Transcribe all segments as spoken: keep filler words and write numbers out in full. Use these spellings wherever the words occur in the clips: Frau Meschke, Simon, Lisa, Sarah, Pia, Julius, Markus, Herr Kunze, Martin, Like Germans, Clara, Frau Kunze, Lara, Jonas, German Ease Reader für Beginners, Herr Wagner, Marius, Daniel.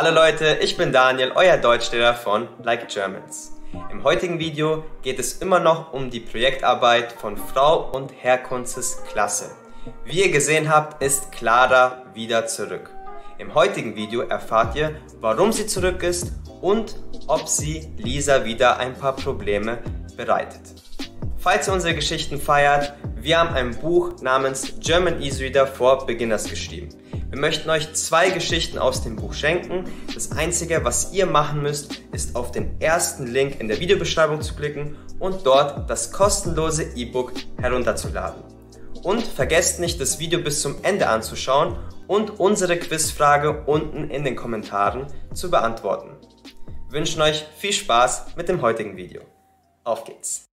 Hallo Leute, ich bin Daniel, euer Deutschlehrer von Like Germans. Im heutigen Video geht es immer noch um die Projektarbeit von Frau und Herr Kunzes Klasse. Wie ihr gesehen habt, ist Clara wieder zurück. Im heutigen Video erfahrt ihr, warum sie zurück ist und ob sie Lisa wieder ein paar Probleme bereitet. Falls ihr unsere Geschichten feiert, wir haben ein Buch namens German Ease Reader für Beginners geschrieben. Wir möchten euch zwei Geschichten aus dem Buch schenken. Das einzige, was ihr machen müsst, ist auf den ersten Link in der Videobeschreibung zu klicken und dort das kostenlose E-Book herunterzuladen. Und vergesst nicht, das Video bis zum Ende anzuschauen und unsere Quizfrage unten in den Kommentaren zu beantworten. Wir wünschen euch viel Spaß mit dem heutigen Video. Auf geht's!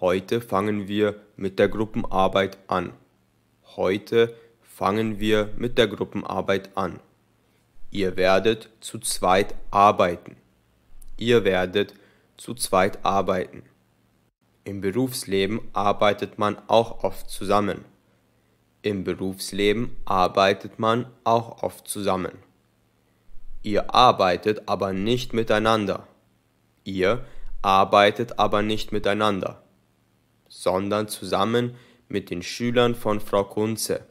Heute fangen wir mit der Gruppenarbeit an. Heute fangen wir mit der Gruppenarbeit an. Ihr werdet zu zweit arbeiten. Ihr werdet zu zweit arbeiten. Im Berufsleben arbeitet man auch oft zusammen. Im Berufsleben arbeitet man auch oft zusammen. Ihr arbeitet aber nicht miteinander. Ihr arbeitet aber nicht miteinander. sondern zusammen mit den Schülern von Frau Kunze,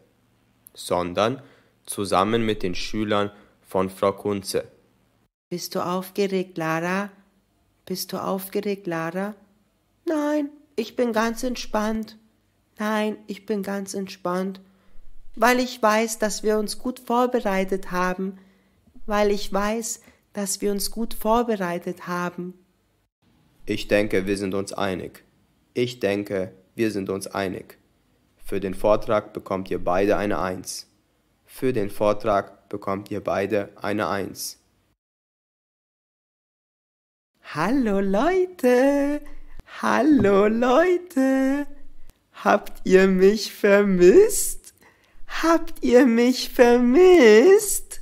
sondern zusammen mit den Schülern von Frau Kunze. Bist du aufgeregt, Lara? Bist du aufgeregt, Lara? Nein, ich bin ganz entspannt. Nein, ich bin ganz entspannt, weil ich weiß, dass wir uns gut vorbereitet haben, weil ich weiß, dass wir uns gut vorbereitet haben. Ich denke, wir sind uns einig. Ich denke, wir sind uns einig. Für den Vortrag bekommt ihr beide eine Eins. Für den Vortrag bekommt ihr beide eine Eins. Hallo Leute! Hallo Leute! Habt ihr mich vermisst? Habt ihr mich vermisst?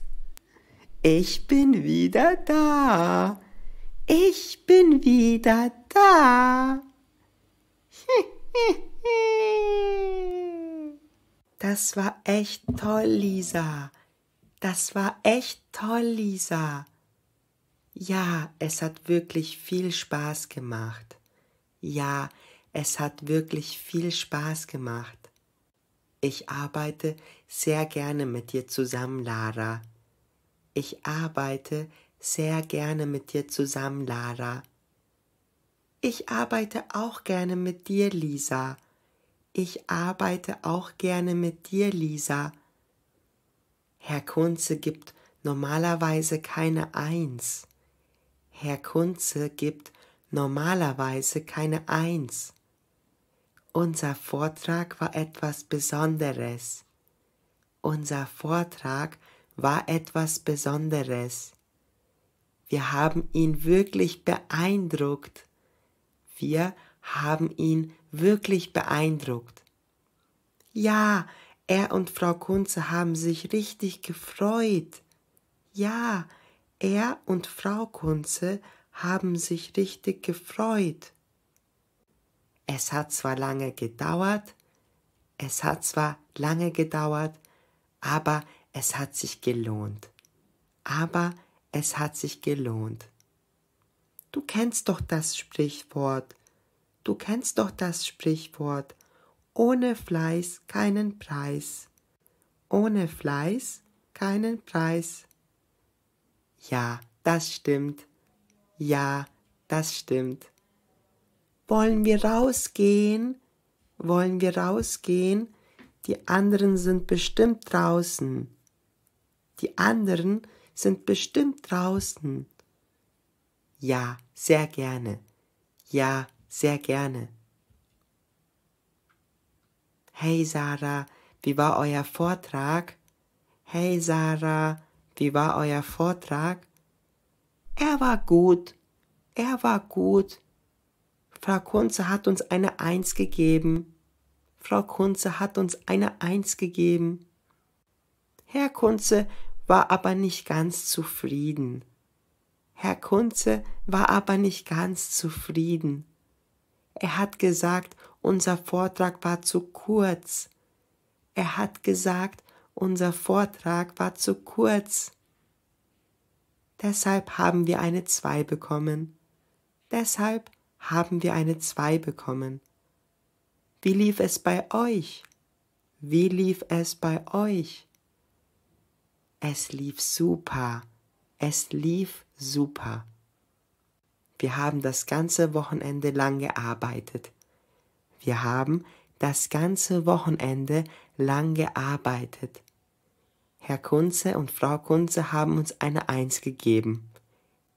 Ich bin wieder da. Ich bin wieder da. Das war echt toll, Lisa. Das war echt toll, Lisa. Ja, es hat wirklich viel Spaß gemacht. Ja, es hat wirklich viel Spaß gemacht. Ich arbeite sehr gerne mit dir zusammen, Lara. Ich arbeite sehr gerne mit dir zusammen, Lara. Ich arbeite auch gerne mit dir, Lisa. Ich arbeite auch gerne mit dir, Lisa. Herr Kunze gibt normalerweise keine Eins. Herr Kunze gibt normalerweise keine Eins. Unser Vortrag war etwas Besonderes. Unser Vortrag war etwas Besonderes. Wir haben ihn wirklich beeindruckt. Wir haben ihn wirklich beeindruckt. Ja, er und Frau Kunze haben sich richtig gefreut. Ja, er und Frau Kunze haben sich richtig gefreut. Es hat zwar lange gedauert, es hat zwar lange gedauert, aber es hat sich gelohnt. Aber es hat sich gelohnt. Du kennst doch das Sprichwort, du kennst doch das Sprichwort, ohne Fleiß keinen Preis, ohne Fleiß keinen Preis. Ja, das stimmt, ja, das stimmt. Wollen wir rausgehen? Wollen wir rausgehen? Die anderen sind bestimmt draußen, die anderen sind bestimmt draußen. Ja, sehr gerne. Ja, sehr gerne. Hey Sarah, wie war euer Vortrag? Hey Sarah, wie war euer Vortrag? Er war gut. Er war gut. Frau Kunze hat uns eine Eins gegeben. Frau Kunze hat uns eine Eins gegeben. Herr Kunze war aber nicht ganz zufrieden. Herr Kunze war aber nicht ganz zufrieden. Er hat gesagt, unser Vortrag war zu kurz. Er hat gesagt, unser Vortrag war zu kurz. Deshalb haben wir eine zwei bekommen. Deshalb haben wir eine zwei bekommen. Wie lief es bei euch? Wie lief es bei euch? Es lief super. Es lief super. Wir haben das ganze Wochenende lang gearbeitet. Wir haben das ganze Wochenende lang gearbeitet. Herr Kunze und Frau Kunze haben uns eine Eins gegeben.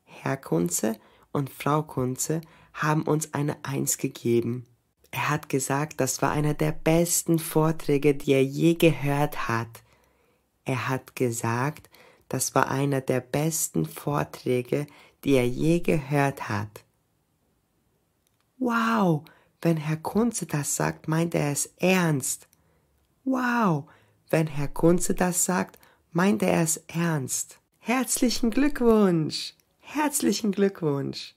Herr Kunze und Frau Kunze haben uns eine Eins gegeben. Er hat gesagt, das war einer der besten Vorträge, die er je gehört hat. Er hat gesagt, das war einer der besten Vorträge, die er je gehört hat. Wow, wenn Herr Kunze das sagt, meint er es ernst. Wow, wenn Herr Kunze das sagt, meint er es ernst. Herzlichen Glückwunsch, herzlichen Glückwunsch.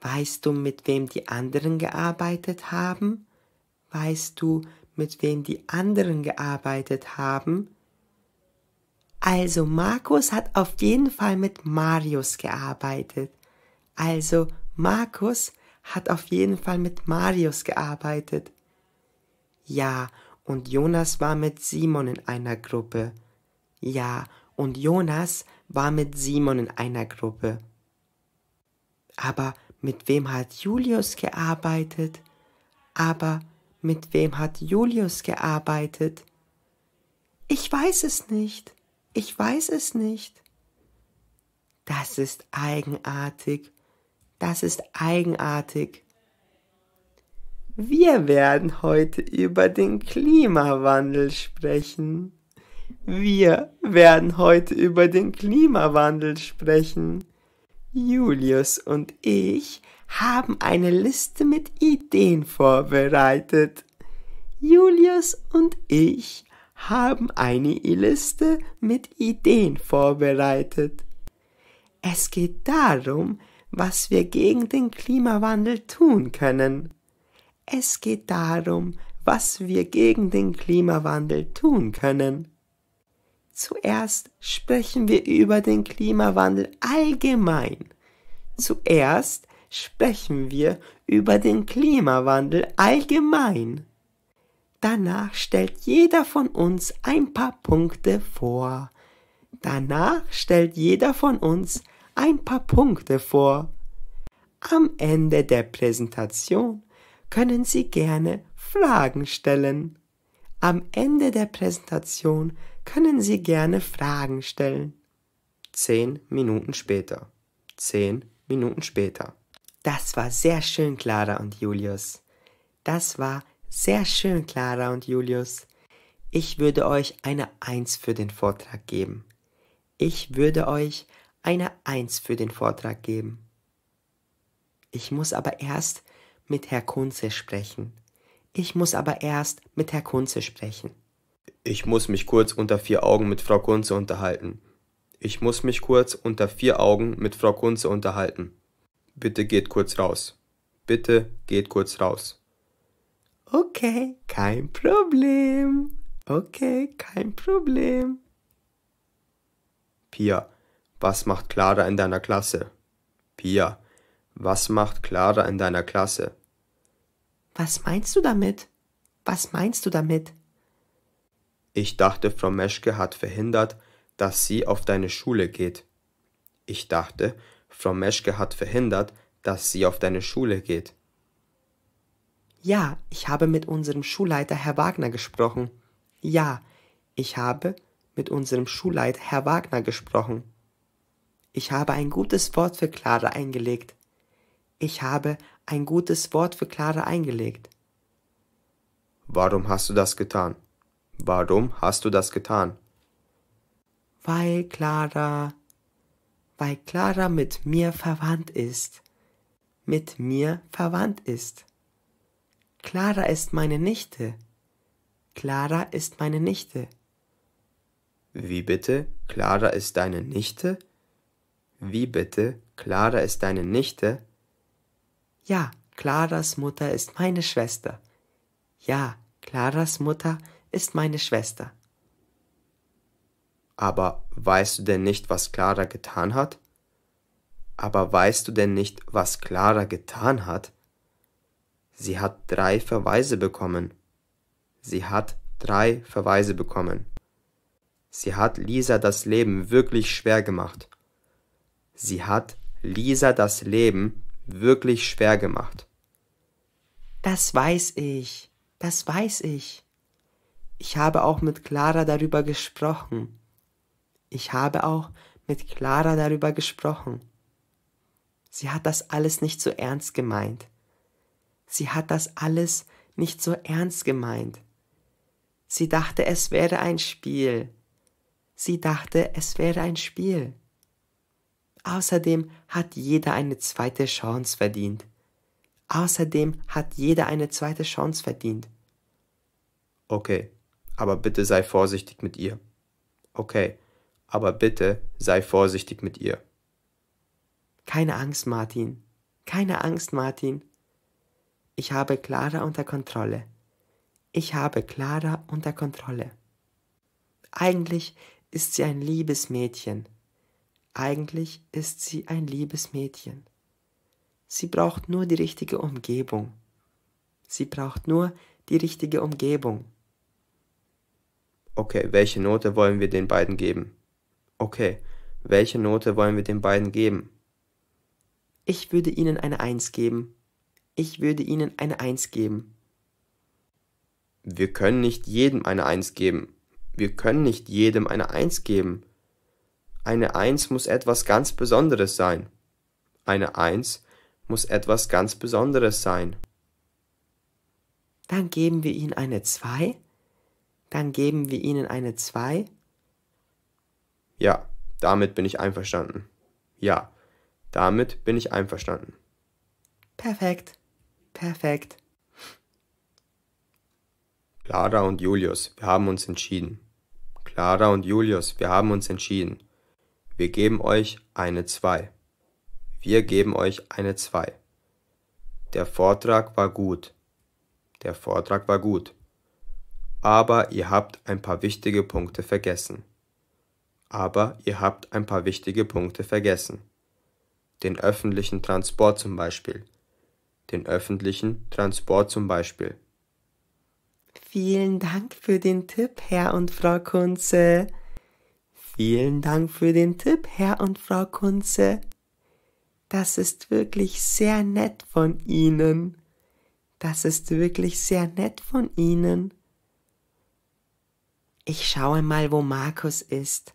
Weißt du, mit wem die anderen gearbeitet haben? Weißt du, mit wem die anderen gearbeitet haben? Also Markus hat auf jeden Fall mit Marius gearbeitet. Also Markus hat auf jeden Fall mit Marius gearbeitet. Ja, und Jonas war mit Simon in einer Gruppe. Ja, und Jonas war mit Simon in einer Gruppe. Aber mit wem hat Julius gearbeitet? Aber mit wem hat Julius gearbeitet? Ich weiß es nicht. Ich weiß es nicht. Das ist eigenartig. Das ist eigenartig. Wir werden heute über den Klimawandel sprechen. Wir werden heute über den Klimawandel sprechen. Julius und ich haben eine Liste mit Ideen vorbereitet. Julius und ich haben eine Liste mit Ideen vorbereitet. Es geht darum, was wir gegen den Klimawandel tun können. Es geht darum, was wir gegen den Klimawandel tun können. Zuerst sprechen wir über den Klimawandel allgemein. Zuerst sprechen wir über den Klimawandel allgemein. Danach stellt jeder von uns ein paar Punkte vor. Danach stellt jeder von uns ein paar Punkte vor. Am Ende der Präsentation können Sie gerne Fragen stellen. Am Ende der Präsentation können Sie gerne Fragen stellen. Zehn Minuten später. Zehn Minuten später. Das war sehr schön, Clara und Julius. Das war sehr schön, Clara und Julius. Ich würde euch eine Eins für den Vortrag geben. Ich würde euch eine Eins für den Vortrag geben. Ich muss aber erst mit Herr Kunze sprechen. Ich muss aber erst mit Herr Kunze sprechen. Ich muss mich kurz unter vier Augen mit Frau Kunze unterhalten. Ich muss mich kurz unter vier Augen mit Frau Kunze unterhalten. Bitte geht kurz raus. Bitte geht kurz raus. Okay, kein Problem. Okay, kein Problem. Pia, was macht Clara in deiner Klasse? Pia, was macht Clara in deiner Klasse? Was meinst du damit? Was meinst du damit? Ich dachte, Frau Meschke hat verhindert, dass sie auf deine Schule geht. Ich dachte, Frau Meschke hat verhindert, dass sie auf deine Schule geht. Ja, ich habe mit unserem Schulleiter Herr Wagner gesprochen. Ja, ich habe mit unserem Schulleiter Herr Wagner gesprochen. Ich habe ein gutes Wort für Clara eingelegt. Ich habe ein gutes Wort für Clara eingelegt. Warum hast du das getan? Warum hast du das getan? Weil Clara, weil Clara mit mir verwandt ist. Mit mir verwandt ist. Clara ist meine Nichte. Clara ist meine Nichte. Wie bitte? Clara ist deine Nichte? Wie bitte? Clara ist deine Nichte? Ja, Claras Mutter ist meine Schwester. Ja, Claras Mutter ist meine Schwester. Aber weißt du denn nicht, was Clara getan hat? Aber weißt du denn nicht, was Clara getan hat? Sie hat drei Verweise bekommen. Sie hat drei Verweise bekommen. Sie hat Lisa das Leben wirklich schwer gemacht. Sie hat Lisa das Leben wirklich schwer gemacht. Das weiß ich, das weiß ich. Ich habe auch mit Clara darüber gesprochen. Ich habe auch mit Clara darüber gesprochen. Sie hat das alles nicht so ernst gemeint. Sie hat das alles nicht so ernst gemeint. Sie dachte, es wäre ein Spiel. Sie dachte, es wäre ein Spiel. Außerdem hat jeder eine zweite Chance verdient. Außerdem hat jeder eine zweite Chance verdient. Okay, aber bitte sei vorsichtig mit ihr. Okay, aber bitte sei vorsichtig mit ihr. Keine Angst, Martin. Keine Angst, Martin. Ich habe Clara unter Kontrolle. Ich habe Clara unter Kontrolle. Eigentlich ist sie ein liebes Mädchen. Eigentlich ist sie ein liebes Mädchen. Sie braucht nur die richtige Umgebung. Sie braucht nur die richtige Umgebung. Okay, welche Note wollen wir den beiden geben? Okay, welche Note wollen wir den beiden geben? Ich würde ihnen eine Eins geben. Ich würde ihnen eine Eins geben. Wir können nicht jedem eine Eins geben. Wir können nicht jedem eine Eins geben. Eine Eins muss etwas ganz Besonderes sein. Eine Eins muss etwas ganz Besonderes sein. Dann geben wir ihnen eine Zwei. Dann geben wir ihnen eine Zwei. Ja, damit bin ich einverstanden. Ja. Damit bin ich einverstanden. Perfekt. Perfekt. Clara und Julius, wir haben uns entschieden. Clara und Julius, wir haben uns entschieden. Wir geben euch eine zwei. Wir geben euch eine zwei. Der Vortrag war gut. Der Vortrag war gut. Aber ihr habt ein paar wichtige Punkte vergessen. Aber ihr habt ein paar wichtige Punkte vergessen. Den öffentlichen Transport zum Beispiel. Den öffentlichen Transport zum Beispiel. Vielen Dank für den Tipp, Herr und Frau Kunze. Vielen Dank für den Tipp, Herr und Frau Kunze. Das ist wirklich sehr nett von Ihnen. Das ist wirklich sehr nett von Ihnen. Ich schaue mal, wo Markus ist.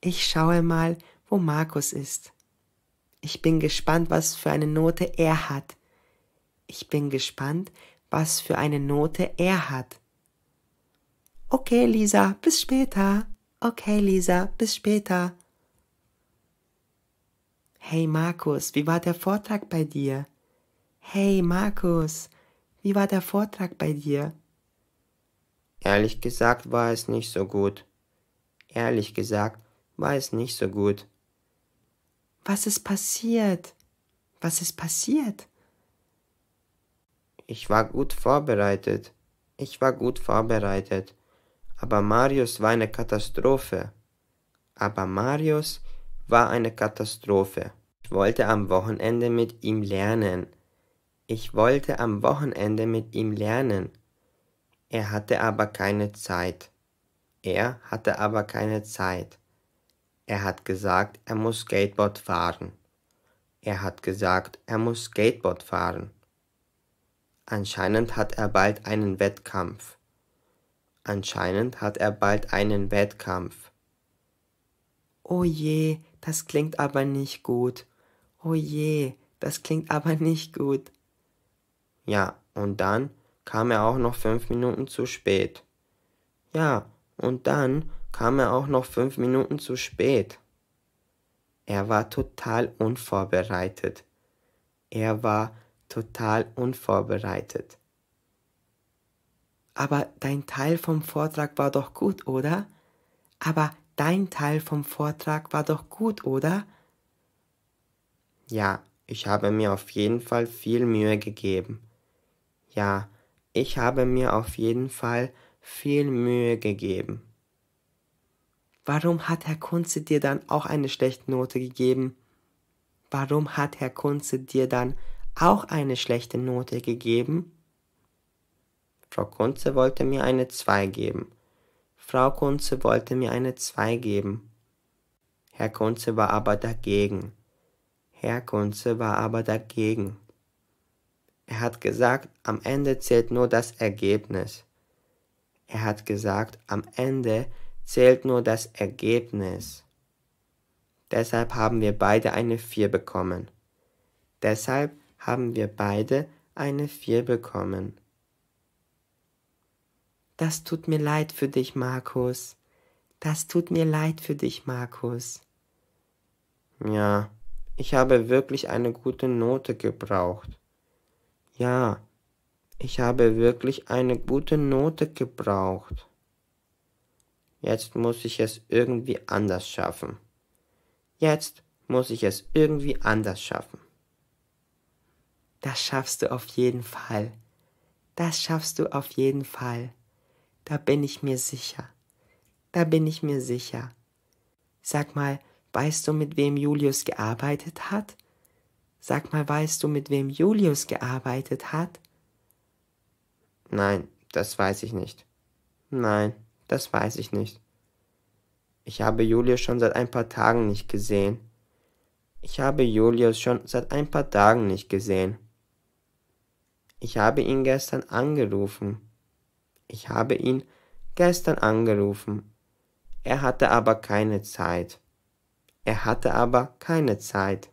Ich schaue mal, wo Markus ist. Ich bin gespannt, was für eine Note er hat. Ich bin gespannt, was für eine Note er hat. Okay, Lisa, bis später. Okay, Lisa, bis später. Hey, Markus, wie war der Vortrag bei dir? Hey, Markus, wie war der Vortrag bei dir? Ehrlich gesagt war es nicht so gut. Ehrlich gesagt war es nicht so gut. Was ist passiert? Was ist passiert? Ich war gut vorbereitet. Ich war gut vorbereitet. Aber Marius war eine Katastrophe. Aber Marius war eine Katastrophe. Ich wollte am Wochenende mit ihm lernen. Ich wollte am Wochenende mit ihm lernen. Er hatte aber keine Zeit. Er hatte aber keine Zeit. Er hat gesagt, er muss Skateboard fahren. Er hat gesagt, er muss Skateboard fahren. Anscheinend hat er bald einen Wettkampf. Anscheinend hat er bald einen Wettkampf. Oh je, das klingt aber nicht gut. Oh je, das klingt aber nicht gut. Ja, und dann kam er auch noch fünf Minuten zu spät. Ja, und dann kam er auch noch fünf Minuten zu spät. Er war total unvorbereitet. Er war total unvorbereitet. Aber dein Teil vom Vortrag war doch gut, oder? Aber dein Teil vom Vortrag war doch gut, oder? Ja, ich habe mir auf jeden Fall viel Mühe gegeben. Ja, ich habe mir auf jeden Fall viel Mühe gegeben. Warum hat Herr Kunze dir dann auch eine schlechte Note gegeben? Warum hat Herr Kunze dir dann auch eine schlechte Note gegeben? Frau Kunze wollte mir eine zwei geben. Frau Kunze wollte mir eine zwei geben. Herr Kunze war aber dagegen. Herr Kunze war aber dagegen. Er hat gesagt, am Ende zählt nur das Ergebnis. Er hat gesagt, am Ende zählt nur das Ergebnis. Deshalb haben wir beide eine vier bekommen. Deshalb haben wir beide eine vier bekommen. Das tut mir leid für dich, Markus. Das tut mir leid für dich, Markus. Ja, ich habe wirklich eine gute Note gebraucht. Ja, ich habe wirklich eine gute Note gebraucht. Jetzt muss ich es irgendwie anders schaffen. Jetzt muss ich es irgendwie anders schaffen. Das schaffst du auf jeden Fall. Das schaffst du auf jeden Fall. Da bin ich mir sicher. Da bin ich mir sicher. Sag mal, weißt du, mit wem Julius gearbeitet hat? Sag mal, weißt du, mit wem Julius gearbeitet hat? Nein, das weiß ich nicht. Nein, das weiß ich nicht. Ich habe Julius schon seit ein paar Tagen nicht gesehen. Ich habe Julius schon seit ein paar Tagen nicht gesehen. Ich habe ihn gestern angerufen. Ich habe ihn gestern angerufen. Er hatte aber keine Zeit. Er hatte aber keine Zeit.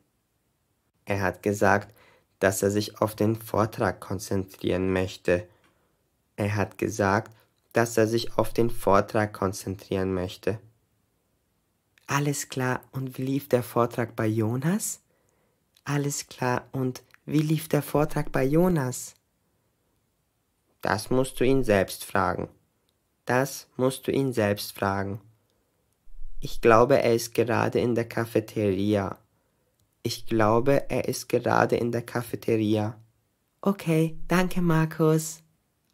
Er hat gesagt, dass er sich auf den Vortrag konzentrieren möchte. Er hat gesagt, dass er sich auf den Vortrag konzentrieren möchte. Alles klar, und wie lief der Vortrag bei Jonas? Alles klar, und wie lief der Vortrag bei Jonas? Das musst du ihn selbst fragen. Das musst du ihn selbst fragen. Ich glaube, er ist gerade in der Cafeteria. Ich glaube, er ist gerade in der Cafeteria. Okay, danke, Markus.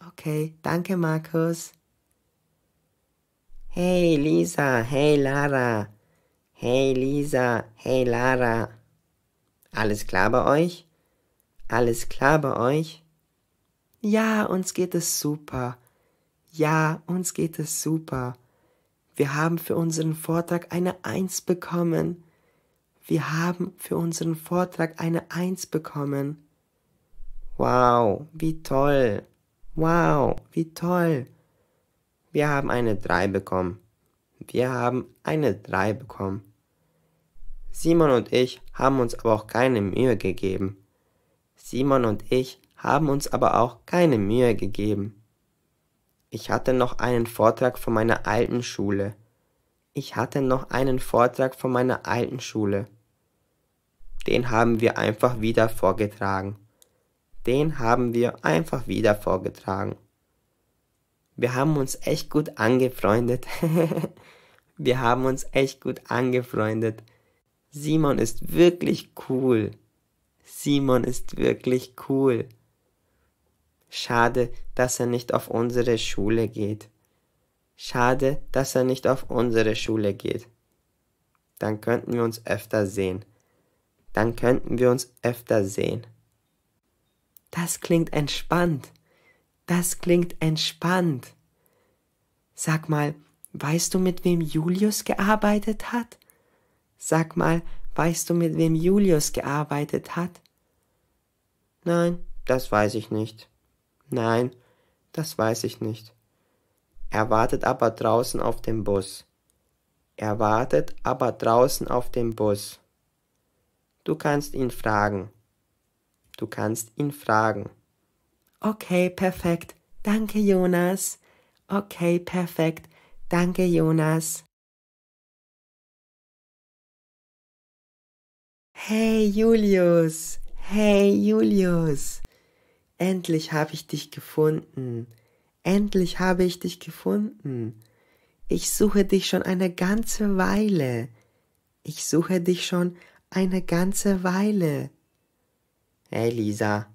Okay, danke, Markus. Hey, Lisa, hey, Lara. Hey Lisa, hey Lara. Alles klar bei euch? Alles klar bei euch? Ja, uns geht es super. Ja, uns geht es super. Wir haben für unseren Vortrag eine eins bekommen. Wir haben für unseren Vortrag eine eins bekommen. Wow, wie toll. Wow, wie toll. Wir haben eine drei bekommen. Wir haben eine drei bekommen. Simon und ich haben uns aber auch keine Mühe gegeben. Simon und ich haben uns aber auch keine Mühe gegeben. Ich hatte noch einen Vortrag von meiner alten Schule. Ich hatte noch einen Vortrag von meiner alten Schule. Den haben wir einfach wieder vorgetragen. Den haben wir einfach wieder vorgetragen. Wir haben uns echt gut angefreundet. Wir haben uns echt gut angefreundet. Simon ist wirklich cool. Simon ist wirklich cool. Schade, dass er nicht auf unsere Schule geht. Schade, dass er nicht auf unsere Schule geht. Dann könnten wir uns öfter sehen. Dann könnten wir uns öfter sehen. Das klingt entspannt. Das klingt entspannt. Sag mal, weißt du, mit wem Julius gearbeitet hat? Sag mal, weißt du, mit wem Julius gearbeitet hat? Nein, das weiß ich nicht. Nein, das weiß ich nicht. Er wartet aber draußen auf dem Bus. Er wartet aber draußen auf dem Bus. Du kannst ihn fragen. Du kannst ihn fragen. Okay, perfekt. Danke, Jonas. Okay, perfekt. Danke, Jonas. Hey, Julius. Hey, Julius. Endlich habe ich dich gefunden. Endlich habe ich dich gefunden. Ich suche dich schon eine ganze Weile. Ich suche dich schon eine ganze Weile. Hey, Lisa.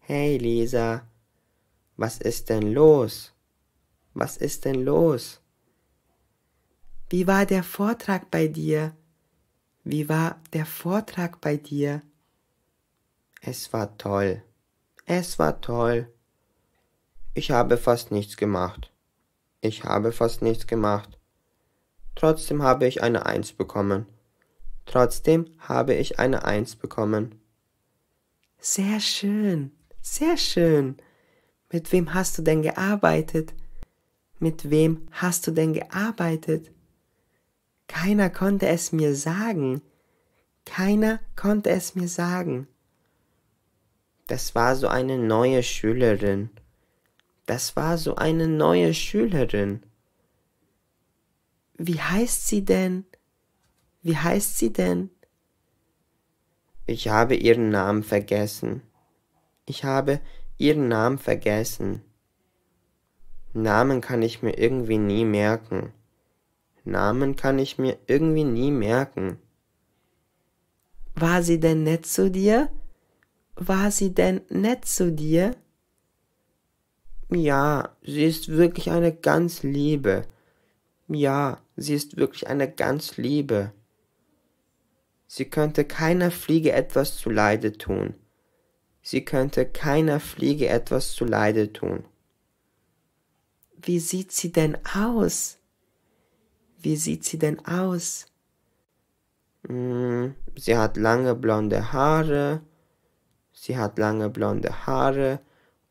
Hey Lisa, was ist denn los? Was ist denn los? Wie war der Vortrag bei dir? Wie war der Vortrag bei dir? Es war toll. Es war toll. Ich habe fast nichts gemacht. Ich habe fast nichts gemacht. Trotzdem habe ich eine Eins bekommen. Trotzdem habe ich eine Eins bekommen. Sehr schön, sehr schön. Mit wem hast du denn gearbeitet? Mit wem hast du denn gearbeitet? Keiner konnte es mir sagen. Keiner konnte es mir sagen. Das war so eine neue Schülerin. Das war so eine neue Schülerin. Wie heißt sie denn? Wie heißt sie denn? Ich habe ihren Namen vergessen. Ich habe ihren Namen vergessen. Namen kann ich mir irgendwie nie merken. Namen kann ich mir irgendwie nie merken. War sie denn nett zu dir? War sie denn nett zu dir? Ja, sie ist wirklich eine ganz Liebe. Ja, sie ist wirklich eine ganz Liebe. Sie könnte keiner Fliege etwas zuleide tun. Sie könnte keiner Fliege etwas zuleide tun. Wie sieht sie denn aus? Wie sieht sie denn aus? Mm, sie hat lange blonde Haare. Sie hat lange blonde Haare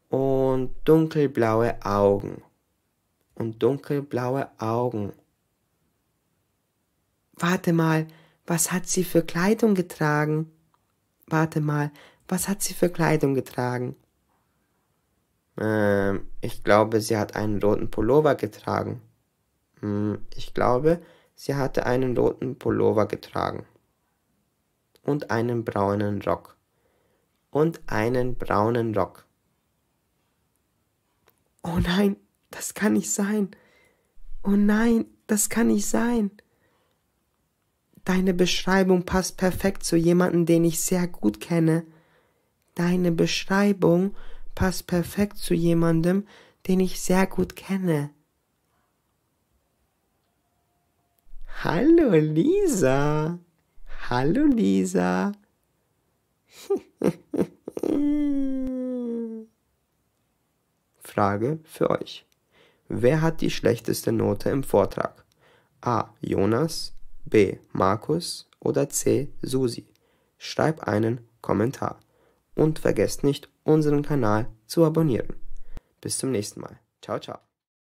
und dunkelblaue Augen. Und dunkelblaue Augen. Warte mal. Was hat sie für Kleidung getragen? Warte mal, was hat sie für Kleidung getragen? Ähm, ich glaube, sie hat einen roten Pullover getragen. Hm, ich glaube, sie hatte einen roten Pullover getragen. Und einen braunen Rock. Und einen braunen Rock. Oh nein, das kann nicht sein. Oh nein, das kann nicht sein. Deine Beschreibung passt perfekt zu jemandem, den ich sehr gut kenne. Deine Beschreibung passt perfekt zu jemandem, den ich sehr gut kenne. Hallo Lisa. Hallo Lisa. Frage für euch. Wer hat die schlechteste Note im Vortrag? A. Jonas. B. Markus oder C. Susi. Schreib einen Kommentar. Und vergesst nicht, unseren Kanal zu abonnieren. Bis zum nächsten Mal. Ciao, ciao.